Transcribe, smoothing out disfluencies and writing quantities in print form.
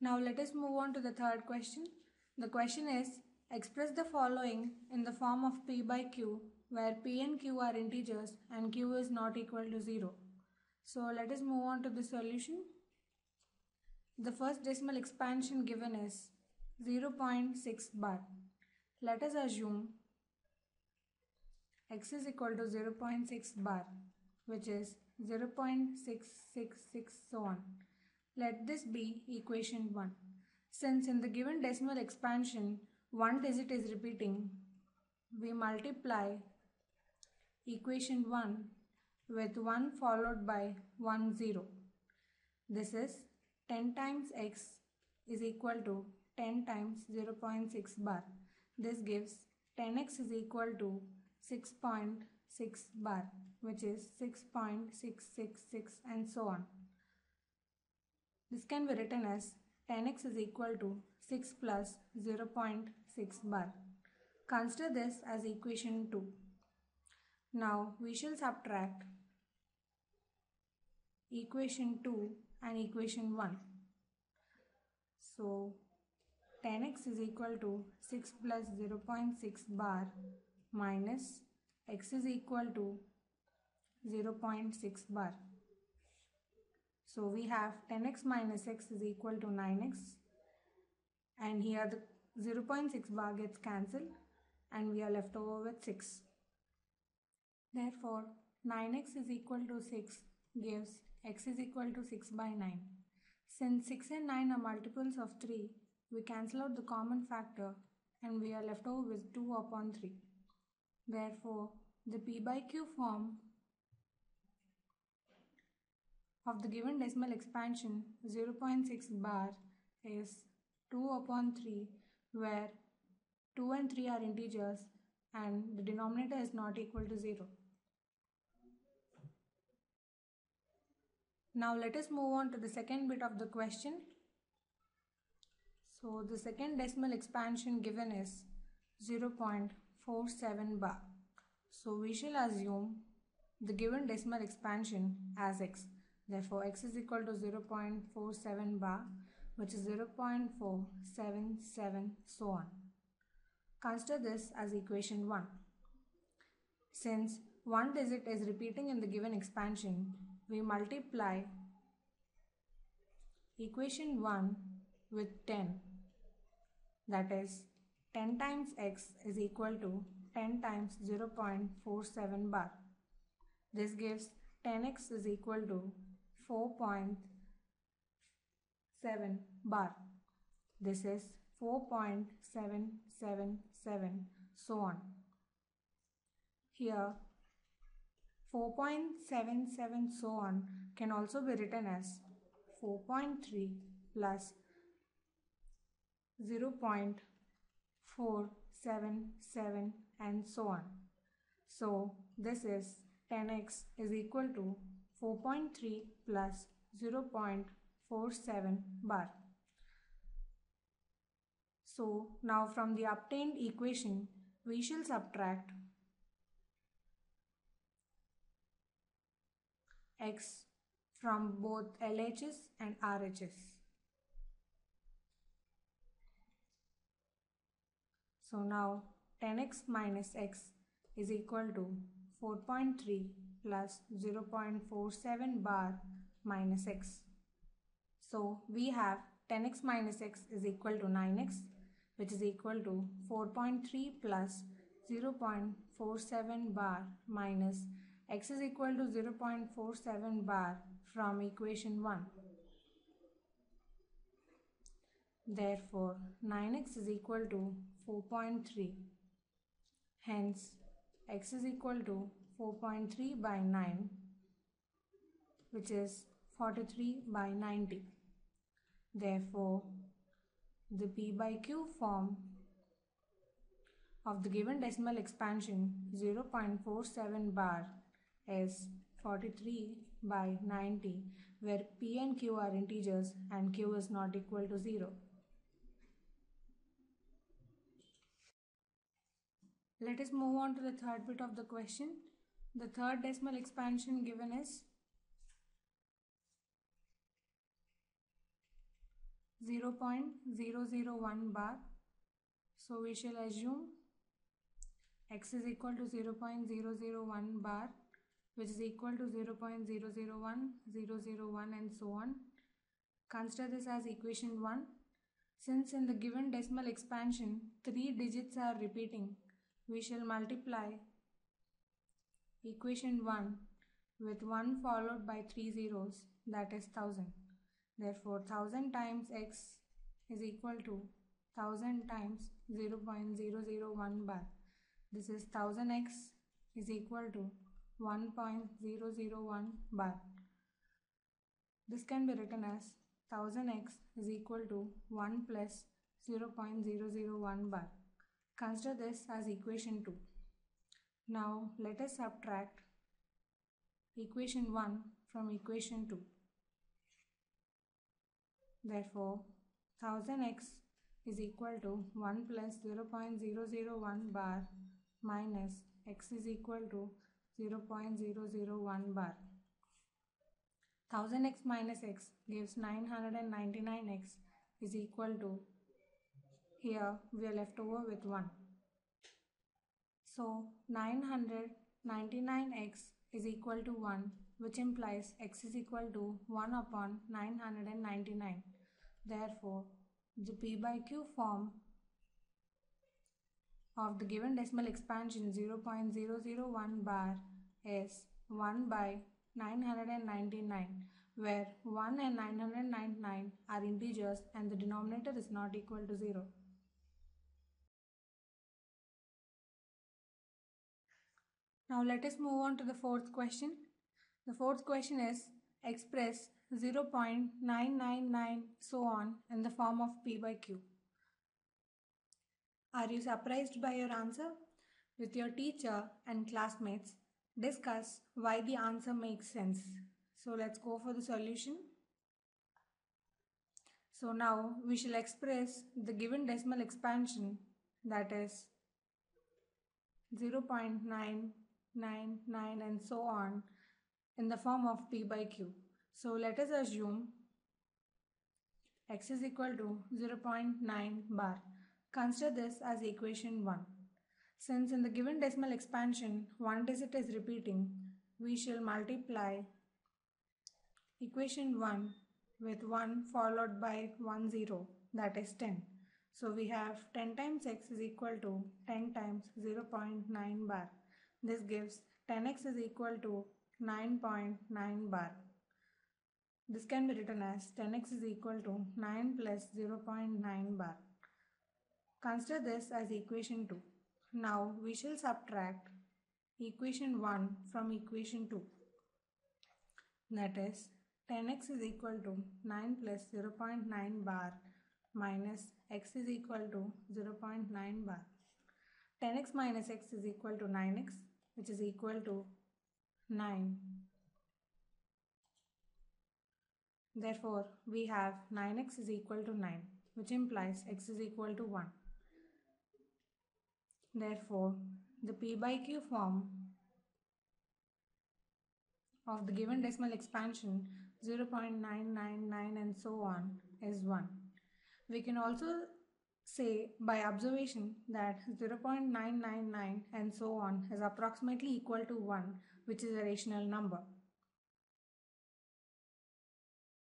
Now let us move on to the third question. The question is, express the following in the form of P by Q, where P and Q are integers and Q is not equal to 0. So let us move on to the solution. The first decimal expansion given is 0.6 bar. Let us assume x is equal to 0.6 bar, which is 0.666 so on. Let this be equation 1. Since in the given decimal expansion, one digit is repeating, we multiply equation 1 with 1 followed by 1 0. This is 10 times x is equal to 10 times 0.6 bar. This gives 10x is equal to 6.6 bar, which is 6.666 and so on. This can be written as 10x is equal to 6 plus 0.6 bar. Consider this as equation 2. Now we shall subtract equation 2 and equation 1. So 10x is equal to 6 plus 0.6 bar minus x is equal to 0.6 bar. So we have 10x minus x is equal to 9x, and here the 0.6 bar gets cancelled and we are left over with 6. Therefore 9x is equal to 6 gives x is equal to 6 by 9. Since 6 and 9 are multiples of 3, we cancel out the common factor and we are left over with 2 upon 3. Therefore, the P by Q form of the given decimal expansion 0.6 bar is 2 upon 3, where 2 and 3 are integers and the denominator is not equal to 0. Now let us move on to the second bit of the question. So the second decimal expansion given is 0.47 bar. So we shall assume the given decimal expansion as x. Therefore, x is equal to 0.47 bar, which is 0.477 so on. Consider this as equation 1. Since one digit is repeating in the given expansion, we multiply equation 1 with 10. That is, 10 times x is equal to 10 times 0.47 bar. This gives 10x is equal to 4.7 bar. This is 4.777 so on. Here 4.77 so on can also be written as 4.3 plus 0.477 and so on. So this is 10x is equal to 4.3 plus 0.47 bar. So now from the obtained equation, we shall subtract x from both LHS and RHS. So now 10x minus x is equal to 4.3 plus 0.47 bar minus x. So we have 10x minus x is equal to 9x, which is equal to 4.3 plus 0.47 bar minus x is equal to 0.47 bar from equation 1. Therefore, 9x is equal to 4.3. Hence, x is equal to 4.3 by 9, which is 43 by 90. Therefore, the P by Q form of the given decimal expansion 0.47 bar is 43 by 90, where P and Q are integers and Q is not equal to 0. Let us move on to the third bit of the question. The third decimal expansion given is 0.001 bar. So we shall assume x is equal to 0.001 bar, which is equal to 0.001, 001 and so on. Consider this as equation 1. Since in the given decimal expansion 3 digits are repeating, we shall multiply equation 1 with 1 followed by 3 zeros, that is 1000. Therefore 1000 times x is equal to 1000 times 0.001 bar. This is 1000x is equal to 1.001 bar. This can be written as 1000x is equal to 1 plus 0.001 bar. Consider this as equation 2. Now let us subtract equation 1 from equation 2. Therefore 1000x is equal to 1 plus 0.001 bar minus x is equal to 0.001 bar. 1000x minus x gives 999x is equal to, here we are left over with 1. So 999x is equal to 1, which implies x is equal to 1 upon 999. Therefore the p by q form of the given decimal expansion 0.001 bar is 1 by 999, where 1 and 999 are integers and the denominator is not equal to 0. Now let us move on to the fourth question. The fourth question is express 0.999 so on in the form of p by q. Are you surprised by your answer? With your teacher and classmates, discuss why the answer makes sense. So let's go for the solution. So now we shall express the given decimal expansion, that is 0.999 and so on, in the form of p by q. So let us assume x is equal to 0.9 bar. Consider this as equation 1. Since in the given decimal expansion one digit is repeating, we shall multiply equation 1 with 1 followed by 10, that is 10. So we have 10 times x is equal to 10 times 0.9 bar. This gives 10x is equal to 9.9 bar. This can be written as 10x is equal to 9 plus 0.9 bar. Consider this as equation 2. Now we shall subtract equation 1 from equation 2. That is 10x is equal to 9 plus 0.9 bar minus x is equal to 0.9 bar. 10x minus x is equal to 9x, which is equal to 9. Therefore we have 9x is equal to 9, which implies x is equal to 1. Therefore, the p by q form of the given decimal expansion 0.999 and so on is 1. We can also say by observation that 0.999 and so on is approximately equal to 1, which is a rational number.